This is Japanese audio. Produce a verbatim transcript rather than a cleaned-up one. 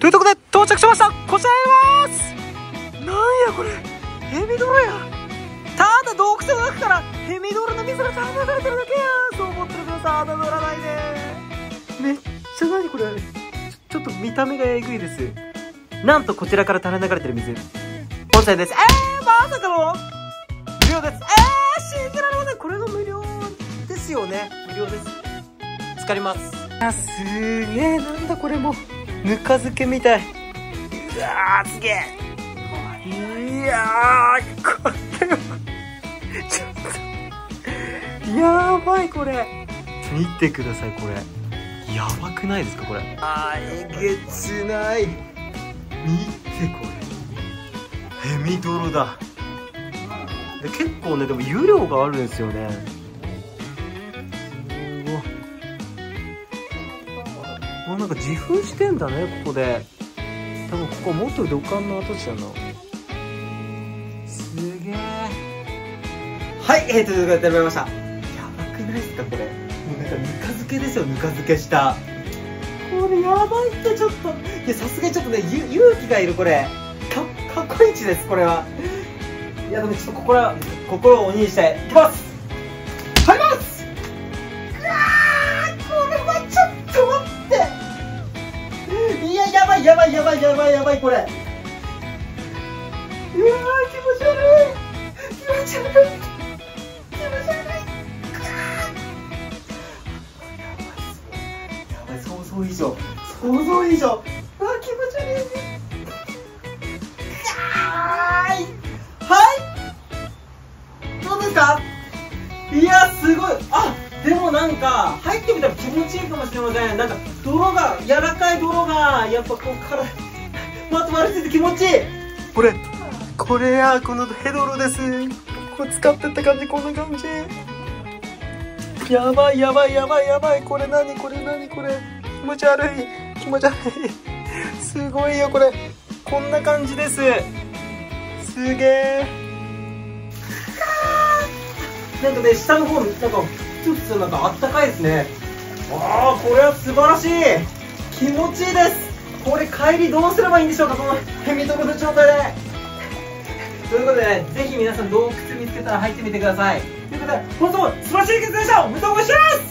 というところで到着しました。こちらになります。なんやこれ、ヘミドロや。ただ洞窟の中からヘミドロの水がただ流れてるだけや。そう思ってるけどさ、ただ乗らないで。めっちゃ何これ、ちょっと見た目がえぐいです。なんとこちらから垂れ流れてる水、温泉です。えー、まさかの無料です。えー、信じられません。これが無料ですよね。無料です。助かります。あ、すーげえ。なんだこれもぬか漬けみたい。うわー、すげえ。いやー、これはちょっとやばい。これ見てください。これやばくないですか。これあー、えげつない。見てこれ、ヘミドロだ。で結構ね、でも湯量があるんですよね。あ、なんか自噴してんだね、ここで。多分ここ元旅館の跡地だな。すげえ。はい、えーということでやってまいりました。やばくないですかこれ。もうなんかぬか漬けですよ、ぬか漬けした。これやばいって。ちょっと、いや、さすがにちょっとね、ゆ勇気がいるこれ。か過去一ですこれは。いやでもちょっと心は心を鬼にしたい。いきます。入ります。やばいやばいやばいやばい。これうわー、気持ち悪い気持ち悪い気持ち悪い。やばい、想像以上、想像以上。あ、気持ち悪い。はい、どうですか。いや、すごい。あ、でもなんか入ってみたら気持ちいいかもしれません。なんか泥が、柔らかい泥がやっぱこうからまとまりついて気持ちいい。これこれや、このヘドロです。ここ使ってった感じ、こんな感じ。やばいやばいやばいやばい。これ何これ何これ、気持ち悪い気持ち悪い。すごいよこれ。こんな感じです。すげえ。なんかね、下の方なんかちょっとなんかあったかいですね。ああ、これは素晴らしい。気持ちいいです。これ帰りどうすればいいんでしょうか、このヘミドロの状態で。ということで、ね、ぜひ皆さん洞窟見つけたら入ってみてください。ということで、本当も素晴らしい決定でした。おめでとうございます。